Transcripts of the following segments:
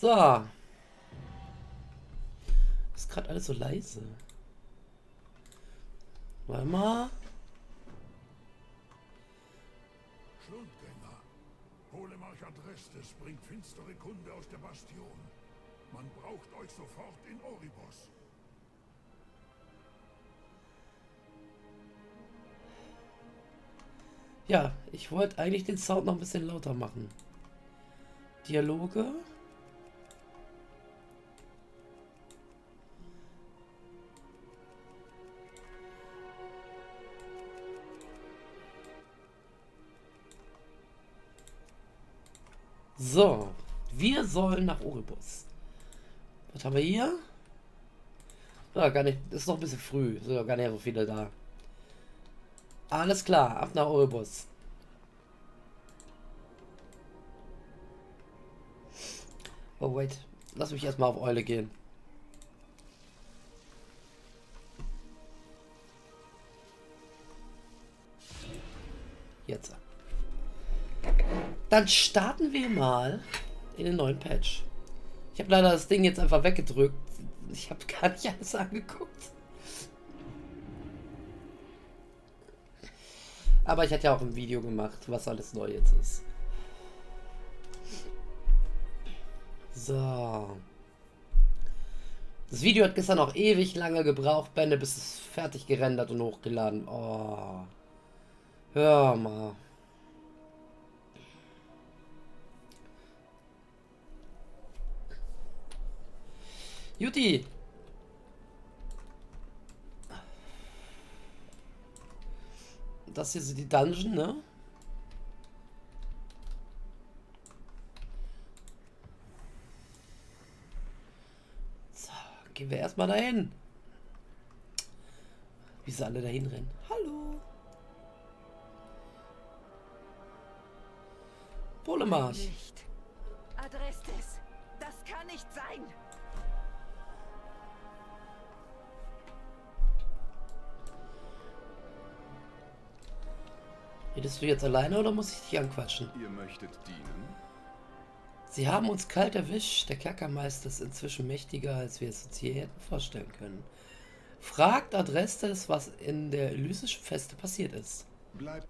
So. Ist gerade alles so leise. Warte mal. Schlundgänger. Polemarch Adrestes bringt finstere Kunde aus der Bastion. Man braucht euch sofort in Oribos. Ja, ich wollte eigentlich den Sound noch ein bisschen lauter machen. Dialoge. So, wir sollen nach Oribos. Was haben wir hier? Ja, gar nicht. Ist noch ein bisschen früh. Sind ja gar nicht so viele da. Alles klar, ab nach Oribos. Oh, wait. Lass mich erstmal auf Eule gehen. Jetzt. Dann starten wir mal in den neuen Patch. Ich habe leider das Ding jetzt einfach weggedrückt. Ich habe gar nicht alles angeguckt. Aber ich hatte ja auch ein Video gemacht, was alles neu jetzt ist. So. Das Video hat gestern auch ewig lange gebraucht, Bände, bis es fertig gerendert und hochgeladen. Oh. Hör mal. Juti. Das hier sind die Dungeon, ne? So, gehen wir erstmal dahin. Wie sie alle dahin rennen. Hallo. Polemarch. Adrestes, das kann nicht sein. Redest du jetzt alleine oder muss ich dich anquatschen? Ihr möchtet dienen? Sie haben uns kalt erwischt. Der Kerkermeister ist inzwischen mächtiger, als wir es uns hier hätten vorstellen können. Fragt Adrestes, was in der Elysischen Feste passiert ist. Bleibt.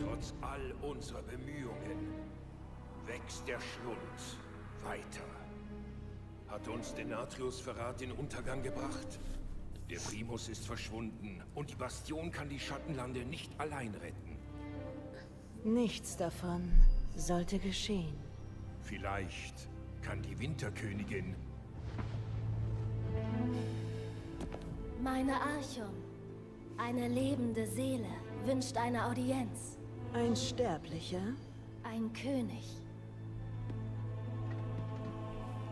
Trotz all unserer Bemühungen wächst der Schlund weiter. Hat uns Denathrius' Verrat den Untergang gebracht? Der Primus ist verschwunden und die Bastion kann die Schattenlande nicht allein retten. Nichts davon sollte geschehen. Vielleicht kann die Winterkönigin... Meine Archon, eine lebende Seele, wünscht eine Audienz. Ein Sterblicher? Ein König.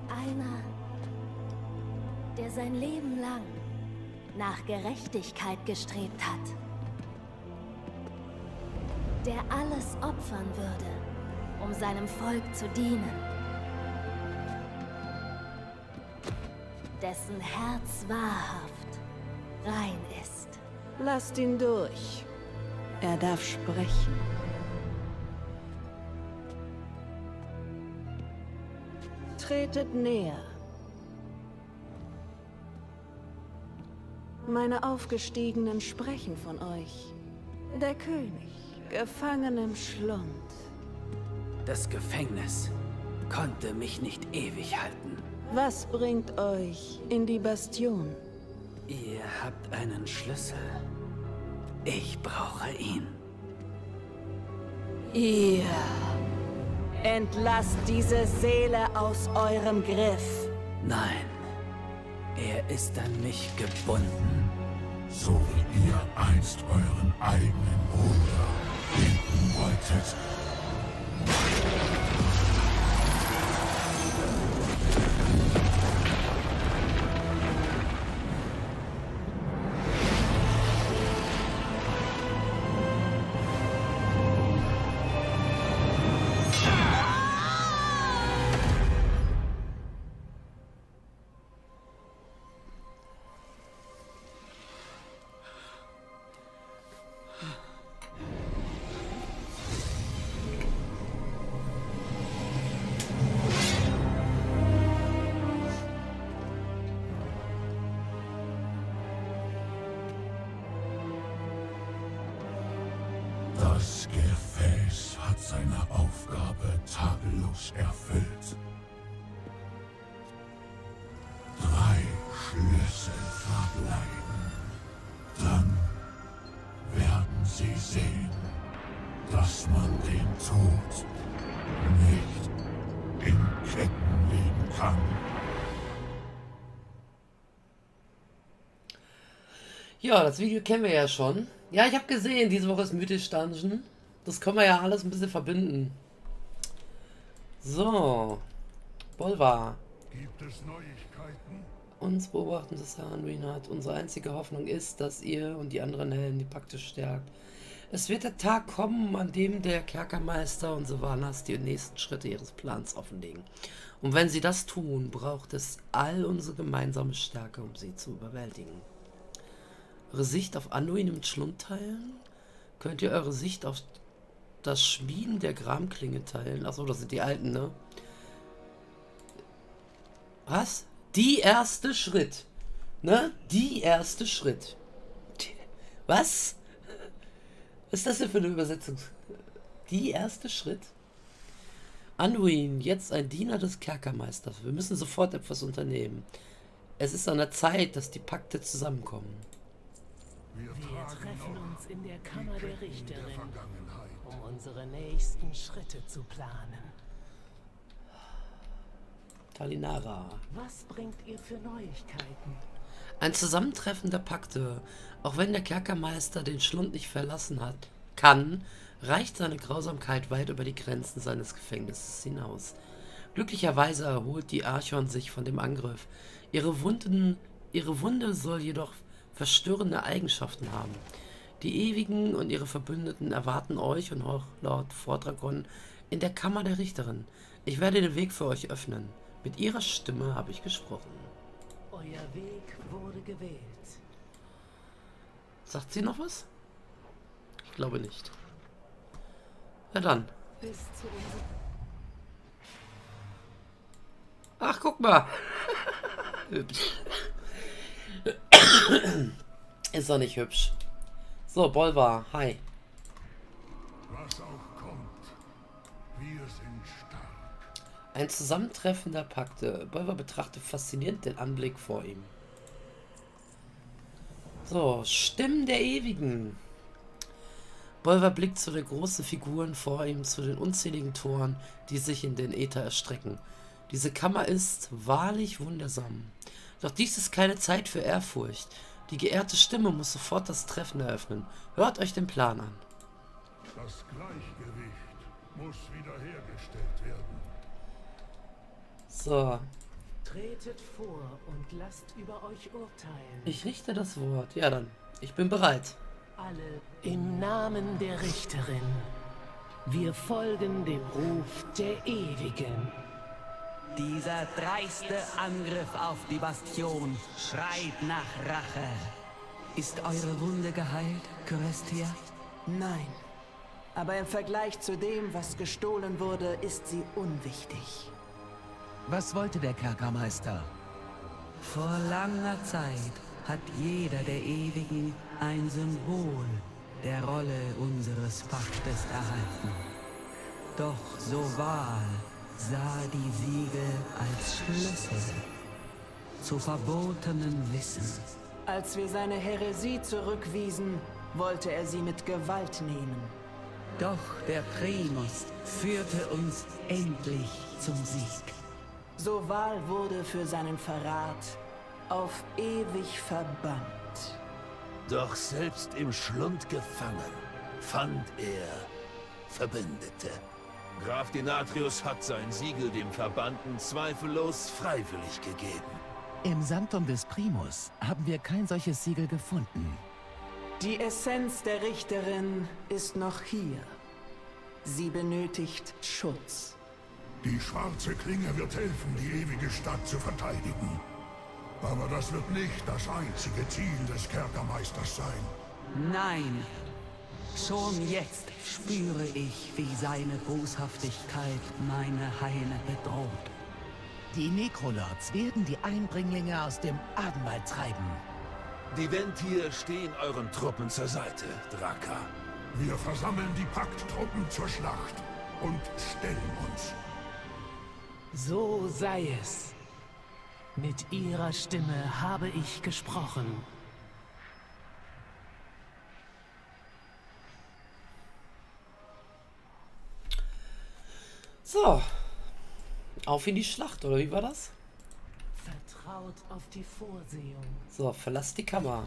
Einer, der sein Leben lang nach Gerechtigkeit gestrebt hat, der alles opfern würde, um seinem Volk zu dienen, dessen Herz wahrhaft rein ist. Lasst ihn durch. Er darf sprechen. Tretet näher. Meine Aufgestiegenen sprechen von euch. Der König, gefangen im Schlund. Das Gefängnis konnte mich nicht ewig halten. Was bringt euch in die Bastion? Ihr habt einen Schlüssel. Ich brauche ihn. Ihr entlasst diese Seele aus eurem Griff. Nein. Er ist an mich gebunden. So wie ihr einst euren eigenen Bruder finden wolltet. Primus erfüllt. 3 Schlüssel verbleiben. Dann werden sie sehen, dass man den Tod nicht in Ketten legen kann. Ja, das Video kennen wir ja schon. Ja, ich habe gesehen, diese Woche ist Mythisch Dungeon. Das können wir ja alles ein bisschen verbinden. So. Bolvar. Gibt es Neuigkeiten? Uns beobachten, dass Anduin hat. Unsere einzige Hoffnung ist, dass ihr und die anderen Helden die Pakte stärkt. Es wird der Tag kommen, an dem der Kerkermeister und Sivanas die nächsten Schritte ihres Plans offenlegen. Und wenn sie das tun, braucht es all unsere gemeinsame Stärke, um sie zu überwältigen. Eure Sicht auf Anduin im Schlund teilen? Könnt ihr eure Sicht auf das Schmieden der Gramklinge teilen? Achso, das sind die alten, ne? Was? Die erste Schritt. Ne? Die erste Schritt. Was? Was ist das denn für eine Übersetzung? Die erste Schritt? Anduin, jetzt ein Diener des Kerkermeisters. Wir müssen sofort etwas unternehmen. Es ist an der Zeit, dass die Pakte zusammenkommen. Wir treffen uns in der Kammer der Richterin, um unsere nächsten Schritte zu planen. Talinara. Was bringt ihr für Neuigkeiten? Ein Zusammentreffen der Pakte. Auch wenn der Kerkermeister den Schlund nicht verlassen hat, kann, reicht seine Grausamkeit weit über die Grenzen seines Gefängnisses hinaus. Glücklicherweise erholt die Archon sich von dem Angriff. Ihre Wunde soll jedoch verstörende Eigenschaften haben. Die Ewigen und ihre Verbündeten erwarten euch und Hochlord Vordragon in der Kammer der Richterin. Ich werde den Weg für euch öffnen. Mit ihrer Stimme habe ich gesprochen. Euer Weg wurde gewählt. Sagt sie noch was? Ich glaube nicht. Na dann. Ach, guck mal. Ist doch nicht hübsch. So, Bolvar, hi. Was auch kommt, wir sind stark. Ein Zusammentreffen der Pakte. Bolvar betrachtet faszinierend den Anblick vor ihm. So, Stimmen der Ewigen. Bolvar blickt zu den großen Figuren vor ihm, zu den unzähligen Toren, die sich in den Äther erstrecken. Diese Kammer ist wahrlich wundersam. Doch dies ist keine Zeit für Ehrfurcht. Die geehrte Stimme muss sofort das Treffen eröffnen. Hört euch den Plan an. Das Gleichgewicht muss wiederhergestellt werden. So. Tretet vor und lasst über euch urteilen. Ich richte das Wort. Ja dann, ich bin bereit. Alle im Namen der Richterin. Wir folgen dem Ruf der Ewigen. Dieser dreiste Angriff auf die Bastion schreit nach Rache. Ist eure Wunde geheilt, Chörestia? Nein. Aber im Vergleich zu dem, was gestohlen wurde, ist sie unwichtig. Was wollte der Kerkermeister? Vor langer Zeit hat jeder der Ewigen ein Symbol der Rolle unseres Paktes erhalten. Doch Zovaal sah die Siegel als Schlüssel zu verbotenem Wissen. Als wir seine Häresie zurückwiesen, wollte er sie mit Gewalt nehmen. Doch der Primus führte uns endlich zum Sieg. Zovaal wurde für seinen Verrat auf ewig verbannt. Doch selbst im Schlund gefangen, fand er Verbündete. Graf Denathrius hat sein Siegel dem Verbannten zweifellos freiwillig gegeben. Im Sanctum des Primus haben wir kein solches Siegel gefunden. Die Essenz der Richterin ist noch hier. Sie benötigt Schutz. Die schwarze Klinge wird helfen, die ewige Stadt zu verteidigen. Aber das wird nicht das einzige Ziel des Kerkermeisters sein. Nein! Schon jetzt spüre ich, wie seine Boshaftigkeit meine Heime bedroht. Die Nekrolords werden die Eindringlinge aus dem Ardenwald treiben. Die Ventier stehen euren Truppen zur Seite, Draka. Wir versammeln die Pakttruppen zur Schlacht und stellen uns. So sei es. Mit ihrer Stimme habe ich gesprochen. So. Auf in die Schlacht, oder wie war das? Vertraut auf die Vorsehung. So, verlasst die Kammer.